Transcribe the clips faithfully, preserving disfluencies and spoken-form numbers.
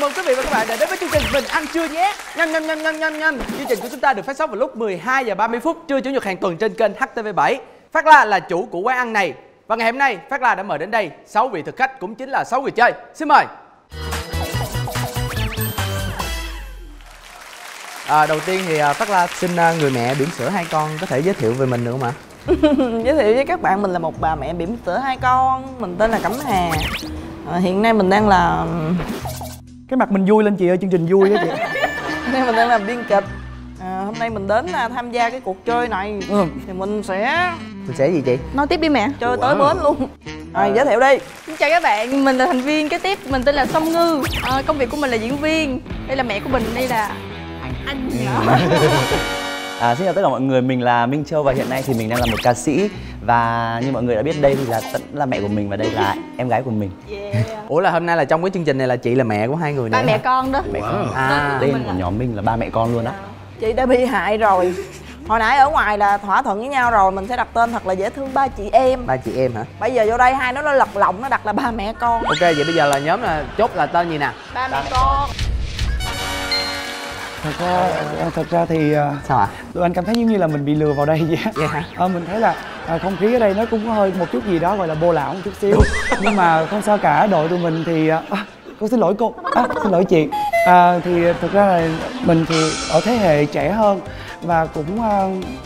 Chào mừng quý vị và các bạn đã đến với chương trình Mình Ăn Trưa Nhé. Nhanh nhanh nhanh nhanh nhanh nhanh. Chương trình của chúng ta được phát sóng vào lúc mười hai giờ ba mươi phút trưa chủ nhật hàng tuần trên kênh H T V bảy. Phát La là chủ của quán ăn này. Và ngày hôm nay Phát La đã mời đến đây sáu vị thực khách, cũng chính là sáu người chơi. Xin mời. À, đầu tiên thì Phát La xin người mẹ bỉm sữa hai con có thể giới thiệu về mình được không ạ? Giới thiệu với các bạn, mình là một bà mẹ bỉm sữa hai con, mình tên là Cẩm Hà. À, hiện nay mình đang là... Cái mặt mình vui lên chị ơi, chương trình vui đó chị. Hôm nay mình đang làm biên kịch. À, hôm nay mình đến là tham gia cái cuộc chơi này. Ừ. Thì mình sẽ... Mình sẽ gì chị? Nói tiếp đi mẹ. Chơi wow. Tới bến luôn. Rồi, à, giới thiệu đi. Xin chào các bạn, mình là thành viên kế tiếp, mình tên là Sông Ngư. À, công việc của mình là diễn viên. Đây là mẹ của mình, đây là... Anh. Anh nhỏ. À, xin chào tất cả mọi người, mình là Minh Châu và hiện nay thì mình đang là một ca sĩ. Và như mọi người đã biết, đây thì là tận là mẹ của mình và đây là em gái của mình. Yeah. Ủa là hôm nay là trong cái chương trình này là chị là mẹ của hai người này? Ba mẹ con đó. Mẹ wow. Con. À, tên của nhóm mình là ba mẹ con luôn á. Chị đã bị hại rồi. Hồi nãy ở ngoài là thỏa thuận với nhau rồi, mình sẽ đặt tên thật là dễ thương, ba chị em. Ba chị em hả? Bây giờ vô đây hai nó nó lật lọng, nó đặt là ba mẹ con. Ok, vậy bây giờ là nhóm là chốt là tên gì nè? Ba mẹ con. Thật ra, thật ra thì sao ạ? Tụi anh cảm thấy giống như là mình bị lừa vào đây vậy á. Vậy hả? À, mình thấy là à, không khí ở đây nó cũng có hơi một chút gì đó gọi là bô lão một chút xíu. Nhưng mà không sao cả, đội tụi mình thì... À, cô xin lỗi cô, à, xin lỗi chị. À, thì thật ra là mình thì ở thế hệ trẻ hơn và cũng à,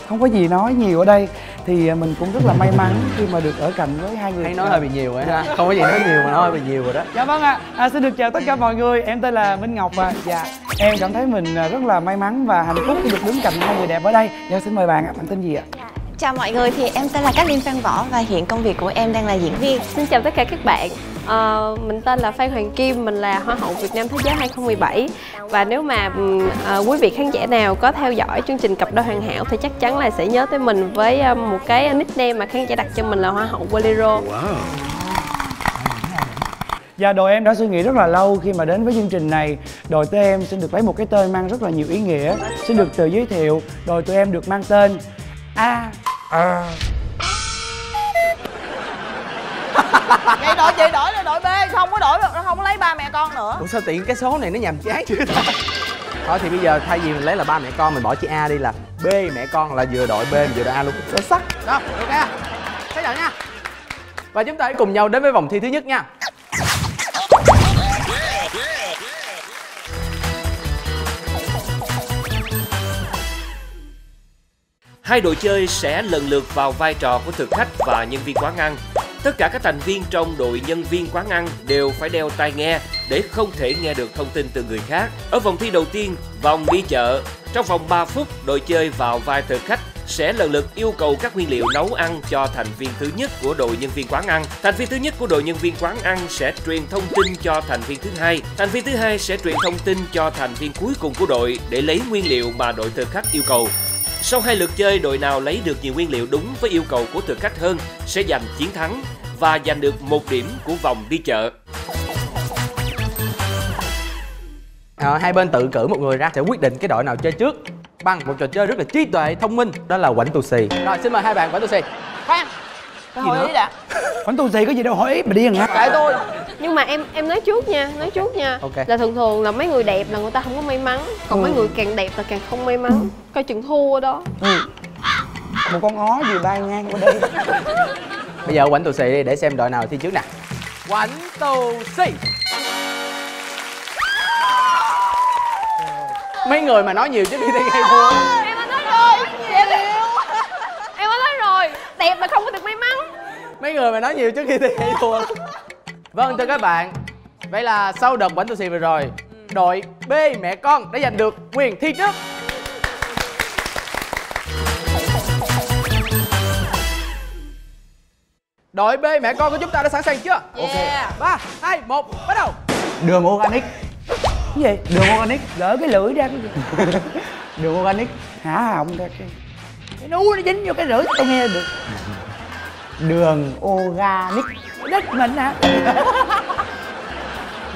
không có gì nói nhiều ở đây. Thì mình cũng rất là may mắn khi mà được ở cạnh với hai người. Hay nói hơi bị nhiều ấy. Dạ. Không có gì nói nhiều mà nói hơi bị nhiều rồi đó. Dạ vâng ạ. À. À, xin được chào tất cả mọi người, em tên là Minh Ngọc và dạ em cảm thấy mình rất là may mắn và hạnh phúc khi được đứng cạnh hai người đẹp ở đây. Dạ xin mời bạn ạ, bạn tên gì ạ? Dạ. Chào mọi người, thì em tên là Cát Linh Phan Võ và hiện công việc của em đang là diễn viên. Xin chào tất cả các bạn. À, mình tên là Phan Hoàng Kim, mình là Hoa hậu Việt Nam Thế giới hai không một bảy. Và nếu mà à, quý vị khán giả nào có theo dõi chương trình Cặp Đôi Hoàn Hảo thì chắc chắn là sẽ nhớ tới mình với một cái nickname mà khán giả đặt cho mình là Hoa hậu Bolero. Wow. Dạ, đội em đã suy nghĩ rất là lâu khi mà đến với chương trình này. Đội tụi em xin được lấy một cái tên mang rất là nhiều ý nghĩa. Xin được tự giới thiệu, đội tụi em được mang tên A A. Vậy đội chị đổi là đội B, không có đổi được, nó không có lấy ba mẹ con nữa. Ủa sao tiện cái số này nó nhàm chán chứ. Thôi thì bây giờ thay vì mình lấy là ba mẹ con, mình bỏ chữ A đi là B mẹ con, là vừa đội B vừa đội A luôn. Xuất sắc. Đó, ok. Thế nào nha. Và chúng ta hãy cùng nhau đến với vòng thi thứ nhất nha. Hai đội chơi sẽ lần lượt vào vai trò của thực khách và nhân viên quán ăn. Tất cả các thành viên trong đội nhân viên quán ăn đều phải đeo tai nghe để không thể nghe được thông tin từ người khác. Ở vòng thi đầu tiên, vòng đi chợ, trong vòng ba phút, đội chơi vào vai thực khách sẽ lần lượt yêu cầu các nguyên liệu nấu ăn cho thành viên thứ nhất của đội nhân viên quán ăn. Thành viên thứ nhất của đội nhân viên quán ăn sẽ truyền thông tin cho thành viên thứ hai. Thành viên thứ hai sẽ truyền thông tin cho thành viên cuối cùng của đội để lấy nguyên liệu mà đội thực khách yêu cầu. Sau hai lượt chơi, đội nào lấy được nhiều nguyên liệu đúng với yêu cầu của thực khách hơn sẽ giành chiến thắng và giành được một điểm của vòng đi chợ. À, hai bên tự cử một người ra sẽ quyết định cái đội nào chơi trước bằng một trò chơi rất là trí tuệ, thông minh, đó là quảnh tù xì. Rồi xin mời hai bạn quảnh tù xì. Khoan, cái hỏi ý đã. Quảnh tù xì có gì đâu hỏi ý, mà điên hả? Tại tôi. Nhưng mà em em nói trước nha, nói trước nha. Okay. Là thường thường là mấy người đẹp là người ta không có may mắn, còn ừ. mấy người càng đẹp là càng không may mắn. Coi chừng thua đó. Ừ. Một con ó gì bay ngang qua đây. Bây giờ quảnh tù xì đi để xem đội nào thi trước nè. Quảnh tù xì. Mấy người mà nói nhiều chứ đi thi hay thua. Em đã nói rồi. Em đã nói rồi. Đẹp mà không có được may mắn. Mấy người mà nói nhiều trước khi thi hay thua. Vâng thưa các bạn, vậy là sau đợt quảnh tù xì vừa rồi, đội B mẹ con đã giành được quyền thi trước. Đội B mẹ con của chúng ta đã sẵn sàng chưa? Yeah. Ok. ba, hai, một, bắt đầu. Đường organic. Cái gì? Đường organic. Gỡ cái lưỡi ra cái gì? Đường organic. Hả họng ra cái... Cái nú nó dính vô cái rưỡi tôi nghe được. Đường organic. Đích mình hả?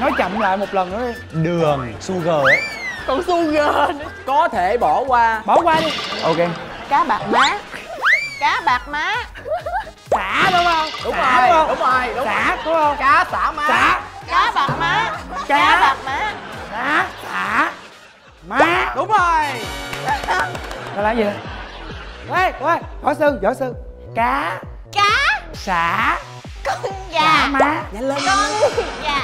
Nói chậm lại một lần nữa đi. Đường sugar ấy. Còn sugar nữa. Có thể bỏ qua. Bỏ qua đi. Ok. Cá bạc má. Cá bạc má. Xả đúng không? Đúng rồi, đúng rồi, đúng rồi. Xả đúng không? Cá xả má. Xả. Cá bạc má. Cá bạc má. Má Thả Má. Đúng rồi. Đó là gì vậy? Ê, ê, võ sư, võ sư. Cá. Cá. Xả. Con gà. Xả má. Nhanh lên. Con gà.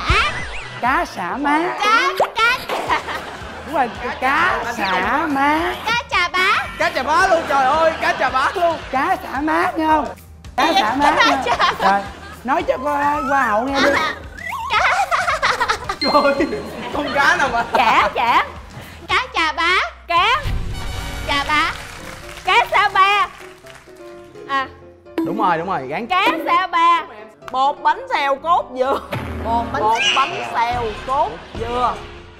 Cá xả má. Cá. Cá chà. Đúng rồi. Cá, cá xả má. Cá chà bá. Cá chà bá luôn, trời ơi. Cá chà bá luôn. Cá xả má nghe không? Cá xả má nghe không? Rồi. Nói cho qua, qua hậu nghe đi. Cá. Trời, con cá nào mà. Chả, chả. Cá chà bá. Cá chà bá. Cá xả ba. À. Đúng rồi, đúng rồi. Gán. Cá xả ba. Bột bánh xèo cốt dừa. Bột bánh, bột bánh xèo cốt dừa.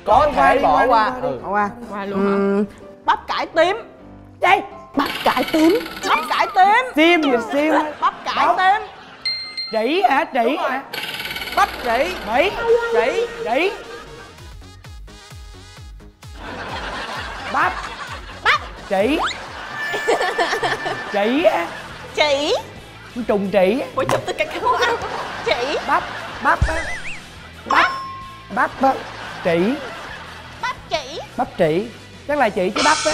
Có thể bỏ qua. Ừ. Bỏ qua. Qua luôn hả? Bắp cải tím. Đây. Bắp cải tím. Bắp cải tím. Sim gì sim. Bắp cải tím. Trĩ hả? Trĩ hả? Bắp trĩ. Bỉ. Trĩ. Trĩ. Bắp. Bắp. Trĩ. Trĩ á. Trĩ. Trùng trĩ. Ủa chụp tới cả khấu ăn. Trĩ. Bắp. Bắp á. Bắp. Bắp á. Trĩ. Bắp trĩ. Bắp trĩ. Chắc là chị chứ bắp á.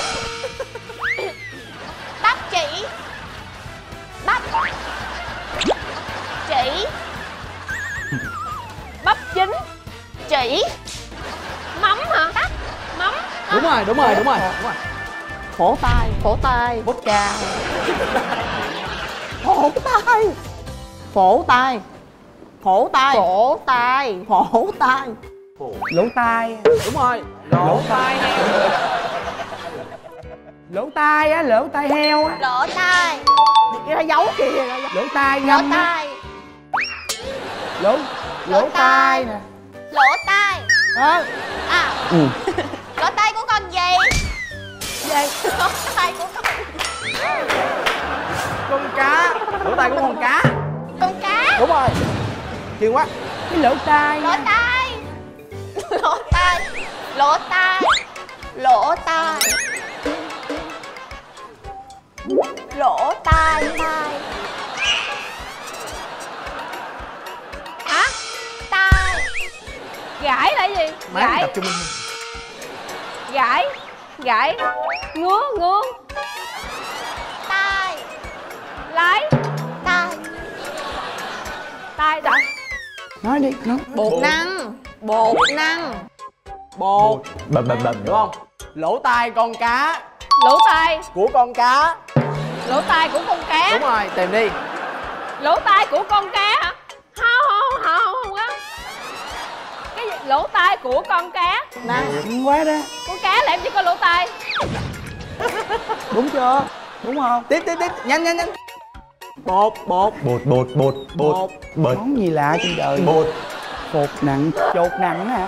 Bắp trĩ. Bắp. Trĩ. Bắp chín. Trĩ. Mắm hả? Bắp. Mắm. Đúng rồi, đúng rồi, đúng rồi. Khổ tai. Khổ tai. Bút ca. Phổ tai. Phổ tai. Phổ tai. Phổ tai. Phổ tai. Lỗ tai. Đúng rồi. Lỗ tai heo. Lỗ tai á, lỗ tai heo á. Lỗ tai. Nó giấu kìa. Lỗ tai ngâm. Lỗ tai. Lỗ. Lỗ tai nè. Lỗ tai. Ờ. À. Lỗ tai của con gì? Gì? Lỗ tai của con. Con cá. Lỗ tai của con cá. Con cá. Đúng rồi. Thiệt quá. Cái lỗ tai. Lỗ tai. Lỗ tai. Lỗ tai. Lỗ tai. Lỗ tai. Tai. Hả? Tai. Gãi là gì? Gãi. Gãi. Gãi. Ngứa. Ngứa. Tai. Lái. Tai. Tai đặng. Nói đi, nói. Bột, bột năng. Bột năng. Bột. Bầm bầm bầm. Đúng không? Lỗ tai con cá. Lỗ tai. Của con cá. Lỗ tai của con cá. Đúng rồi, tìm đi. Lỗ tai của con cá hả? Không, không, không, không á. Cái gì? Lỗ tai của con cá. Năng quá đó. Con cá làm gì có lỗ tai. Đúng chưa? Đúng không? Tiếp, tiếp, tiếp. Nhanh, nhanh, nhanh. Bột, bột. Bột, bột, bột, bột. Bột. Món gì lạ trên đời. Bột. Bột nặng. Chột nặng hả?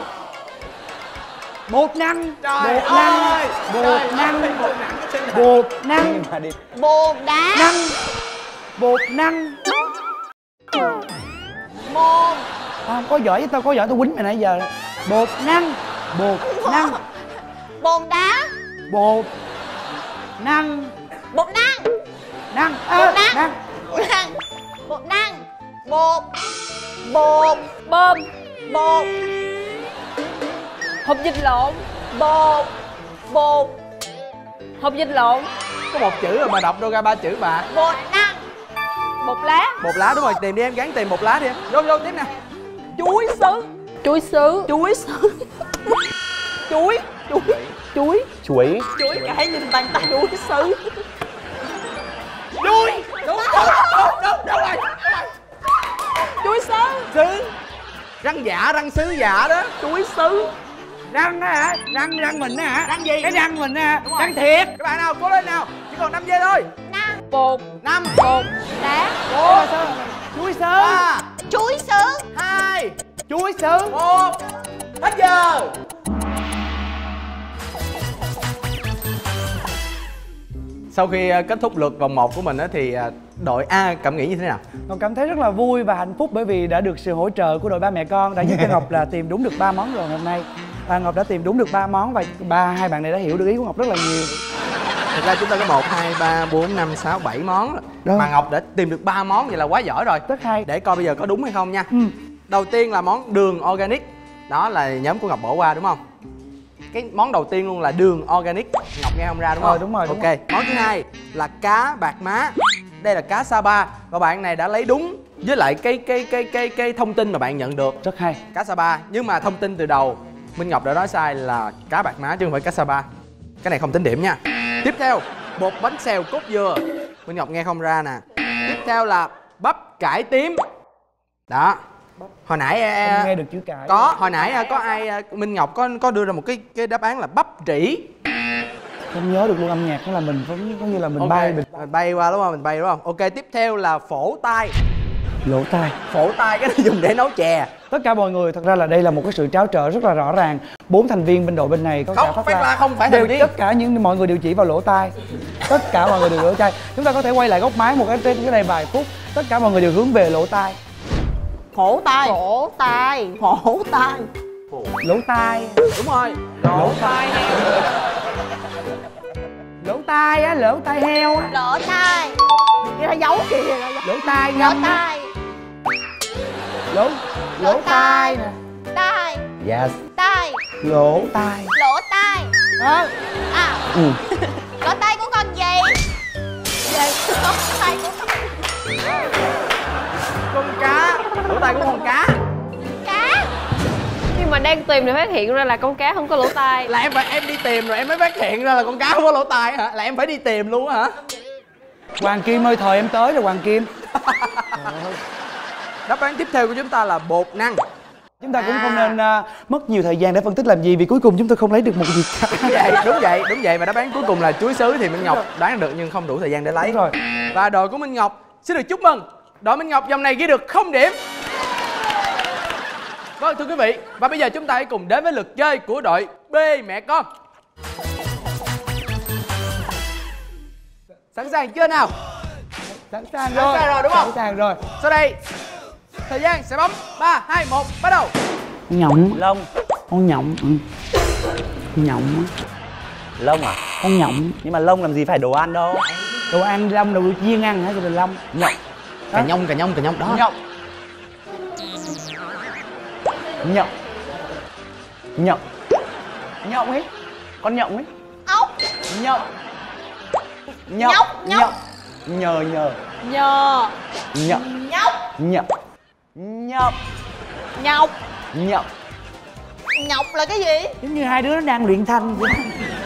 Bột năng. Trời ơi. Bột năng. Bột năng. Bột năng. Bột đá. Năng. Bột năng. Bột. Không có giỏi với tao, có giỏi tao quýnh mày nãy giờ. Bột năng. Bột năng. Bột đá. Bột. Năng. Bột năng. Năng. Bột năng. Bột năng. Bột năng. Bột. Bột. Bơm. Bột. Hộp dịch lộn. Bột. Bột. Hộp dịch lộn. Có một chữ rồi mà đọc đâu ra ba chữ bà. Bột năng. Bột lá. Bột lá đúng rồi, tìm đi em, gắn tìm bột lá đi em. Vô vô tiếp nè. Chuối sứ. Chuối sứ. Chuối sứ. Chuối. Chuối. Chuối. Chuối. Chuối cái nhìn bàn tay chuối sứ. Chuối. Đúng đúng đúng đúng rồi. Chuối sứ. Sứ. Răng giả, răng sứ giả đó. Chuối sứ. Răng đó hả? Răng răng mình đó hả? Răng gì? Cái răng mình đó hả? Răng thiệt. Các bạn nào, cố lên nào. Chỉ còn năm giây thôi. Năm. Bột. Năm. Bột. Đá. Bột. Chuối sứ. Ba. Chuối sứ. Hai. Chuối sứ. Một. Hết giờ. Sau khi kết thúc lượt vòng một của mình thì đội A cảm nghĩ như thế nào? Con cảm thấy rất là vui và hạnh phúc bởi vì đã được sự hỗ trợ của đội ba mẹ con đã giúp cho Ngọc là tìm đúng được ba món rồi hôm nay. À, Ngọc đã tìm đúng được ba món và ba hai bạn này đã hiểu được ý của Ngọc rất là nhiều. Thật ra chúng ta có một hai ba bốn năm sáu bảy món đó. Mà Ngọc đã tìm được ba món vậy là quá giỏi rồi. Rất hay. Để coi bây giờ có đúng hay không nha. Ừ. Đầu tiên là món đường organic. Đó là nhóm của Ngọc bỏ qua đúng không? Cái món đầu tiên luôn là đường organic. Ngọc nghe không ra đúng không? Ờ, đúng rồi, đúng. Ok, rồi. Món thứ hai là cá bạc má. Đây là cá Sapa và bạn này đã lấy đúng với lại cái cái cái cái cái thông tin mà bạn nhận được. Rất hay. Cá Sapa, nhưng mà thông tin từ đầu Minh Ngọc đã nói sai là cá bạc má chứ không phải cá Sapa. Cái này không tính điểm nha. Tiếp theo, bột bánh xèo cốt dừa. Minh Ngọc nghe không ra nè. Tiếp theo là bắp cải tím. Đó. Hồi nãy không nghe được chữ cải. Có, hồi nãy có ai Minh Ngọc có có đưa ra một cái cái đáp án là bắp trĩ. Không nhớ được luôn, âm nhạc đó là mình có như là mình okay. bay mình... mình bay qua đúng không? Mình bay đúng không? Ok, tiếp theo là phổ tai. Lỗ tai. Phổ tai cái này dùng để nấu chè. Tất cả mọi người thật ra là đây là một cái sự tráo trở rất là rõ ràng. Bốn thành viên bên đội bên này có không, cả phát la không phải đều đi. Tất cả những mọi người đều chỉ vào lỗ tai. Tất cả mọi người đều lỗ tai. Chúng ta có thể quay lại góc máy một cái trên cái này vài phút. Tất cả mọi người đều hướng về lỗ tai. Phổ tai. Phổ tai. Phổ tai. Lỗ tai. Đúng rồi. Lỗ tai. Lỗ tai á, lỗ tai heo á. Lỗ tai. Người ta giấu kìa. Lỗ tai ngâm. Lỗ tai. Lỗ lỗ tai nè. Tai. Yes. Tai. Lỗ tai. Lỗ tai. Hả? À. Ừ. Lỗ tai của con gì? Lỗ tai của con cá. Lỗ tai của con cá. Cá. Nhưng mà đang tìm thì phát hiện ra là con cá không có lỗ tai. Là em phải em đi tìm rồi em mới phát hiện ra là con cá không có lỗ tai hả? Là em phải đi tìm luôn hả? Hoàng Kim ơi, thời em tới rồi Hoàng Kim. Đáp án tiếp theo của chúng ta là bột năng. Chúng ta à. cũng không nên uh, mất nhiều thời gian để phân tích làm gì, vì cuối cùng chúng ta không lấy được một gì cả. Đúng vậy, đúng vậy, đúng vậy. Và đáp án cuối cùng là chuối sứ thì Minh Ngọc đoán được nhưng không đủ thời gian để lấy. Đúng rồi. Và đội của Minh Ngọc xin được chúc mừng. Đội Minh Ngọc dòng này ghi được không điểm. Vâng thưa quý vị, và bây giờ chúng ta hãy cùng đến với lượt chơi của đội B mẹ con. Sẵn sàng chưa nào? Sẵn sàng rồi. Sẵn sàng rồi đúng không? Sẵn sàng rồi. Sau đây thời gian sẽ bấm ba, hai, một, bắt đầu. Nhộng. Lông. Con nhộng. Nhộng. Lông à? Con nhộng. Nhưng mà lông làm gì phải đồ ăn đâu. Đồ ăn lông đồ chiên ăn hả? Cái đồ lông. Nhộng. Cà nhông, cà nhông, cà nhông đó. Nhộng. Nhộng. Nhộng. Nhộng ấy. Con nhộng ấy. Ốc. Nhộng. Nhộng. Nhộng. Nhờ nhờ. Nhờ. Nhộng. Nhộng. Nhộng. Nhọc. Nhọc. Nhọc. Nhọc là cái gì? Giống như hai đứa nó đang luyện thanh vậy.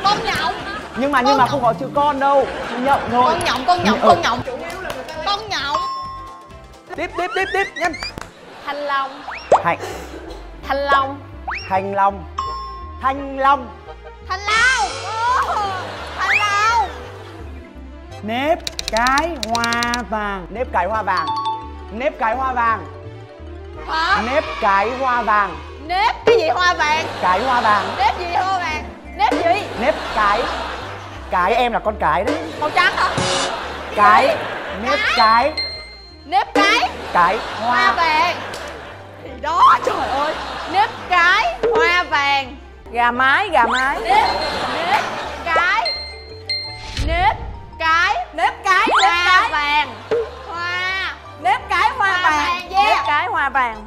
Con nhọc. Nhưng mà con nhưng mà nhọc. Không gọi chữ con đâu. Nhọc thôi. Con nhọc, con nhọc, con nhọc. Con nhọc. Tiếp tiếp tiếp tiếp nhanh. Thanh long. Hành. Thanh long. Thanh long. Thanh long. Thanh long. Thanh long. Nếp cái hoa vàng. Nếp cái hoa vàng. Nếp cái hoa vàng. Hả? Nếp cái hoa vàng. Nếp cái gì hoa vàng? Cái hoa vàng. Nếp gì hoa vàng? Nếp gì? Nếp cái. Cái em là con cái đấy. Màu trắng hả? Cái. Cái. Nếp cái. Nếp cái. Cái hoa, hoa vàng. Thì đó trời ơi. Nếp cái hoa vàng. Gà mái, gà mái. Nếp. Nếp cái. Nếp cái. Nếp cái hoa nếp cái. Vàng. Hoa. Nếp cái hoa, hoa vàng, vàng. Nếp cái hoa vàng.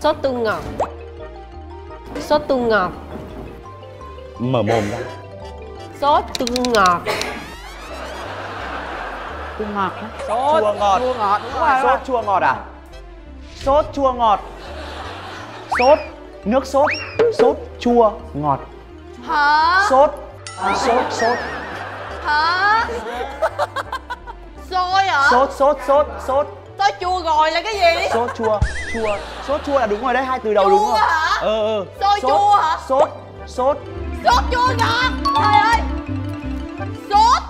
Sốt tương ngọt. Sốt tương ngọt. Mở mồm ra. Sốt tương ngọt. Tương ngọt đó. Sốt chua ngọt. Chua ngọt. Đúng rồi. Sốt chua ngọt à? Sốt chua ngọt. Sốt nước sốt. Sốt chua ngọt. Hả? Sốt. Sốt sốt. Hả? Xôi hả? Sốt sốt sốt sốt. Sốt chua rồi là cái gì? Sốt chua, chua, sốt chua là đúng rồi đấy, hai từ đầu chua đúng rồi. Hả? Ờ ờ. Sôi sốt, chua hả? Sốt, sốt. Sốt chua ngọt. Trời ơi. Sốt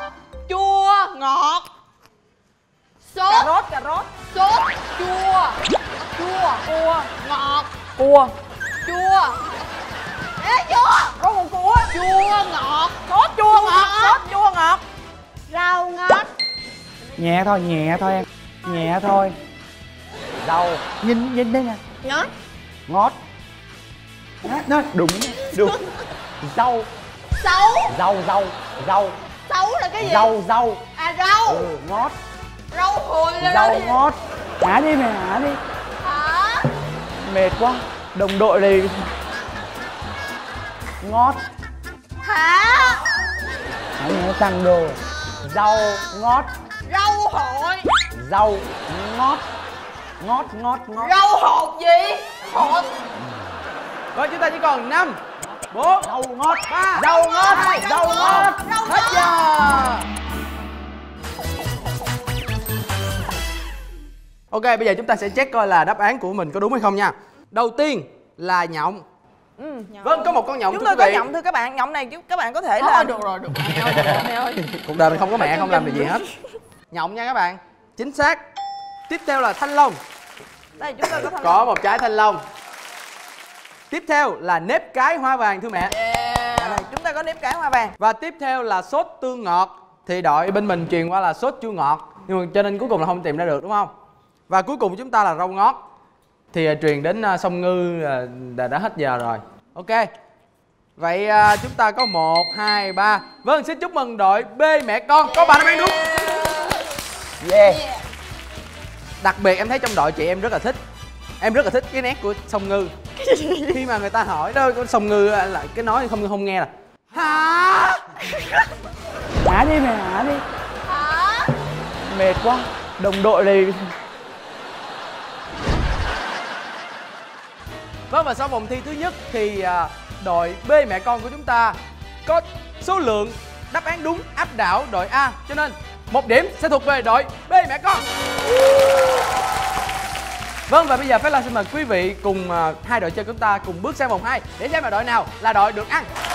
chua ngọt. Sốt cà rốt, cà rốt. Sốt chua. Chua, cua, ngọt. Cua. Chua. Ê chua. Có một cua. Chua ngọt. Sốt chua, chua ngọt. Sốt chua ngọt. Rau ngọt. Nhẹ thôi, nhẹ thôi em. Nhẹ thôi. Đầu. Nhìn, nhìn đây nè. Ngót. Ngót. Nó đúng, đúng. Rau. Xấu. Rau, rau, rau. Xấu là cái gì? Rau, rau. À rau. Ừ, ngót. Rau hồi lên. Rau đi. Ngót. Hả đi mày, hả đi. Hả? Mệt quá. Đồng đội này. ngót. Hả? Nó tăng đồ. Rau ngót. Rau hội. Rau ngót. Ngót ngót ngót. Rau hột gì? Hột. Rồi chúng ta chỉ còn năm bốn. Rau ngót. ba. Rau ngót. Rau ngót. Hết giờ. Ok, bây giờ chúng ta sẽ check coi là đáp án của mình có đúng hay không nha. Đầu tiên là nhộng. Ừ, nhộng. Vâng, có một con nhộng. Chúng tôi có nhộng thưa các bạn. Nhộng này các bạn có thể là... Được rồi, được rồi, được rồi. Cuộc đời mình không có mẹ, không làm được gì hết. Nhộng nha các bạn. Chính xác. Tiếp theo là thanh long. Đây, chúng tôi có thanh long. Có một trái thanh long. Tiếp theo là nếp cái hoa vàng thưa mẹ. Yeah. À, đây, chúng ta có nếp cái hoa vàng. Và tiếp theo là sốt tương ngọt. Thì đội bên mình truyền qua là sốt chua ngọt. Nhưng mà cho nên cuối cùng là không tìm ra được đúng không? Và cuối cùng chúng ta là rau ngót. Thì uh, truyền đến uh, Sông Ngư uh, đã, đã hết giờ rồi. Ok. Vậy uh, chúng ta có một, hai, ba. Vâng, xin chúc mừng đội B mẹ con. Có ba đáp án đúng. Yeah. Đặc biệt em thấy trong đội chị em rất là thích. Em rất là thích cái nét của Sông Ngư. Khi mà người ta hỏi đó, Sông Ngư là cái nói không không nghe là hả? Hả đi mẹ, hả đi. Hả? Mệt quá. Đồng đội này. Vâng, và sau vòng thi thứ nhất thì đội B mẹ con của chúng ta có số lượng đáp án đúng áp đảo đội A, cho nên một điểm sẽ thuộc về đội B mẹ con. Vâng, và bây giờ Phan Hoàng xin mời quý vị cùng hai đội chơi của chúng ta cùng bước sang vòng hai để xem là đội nào là đội được ăn.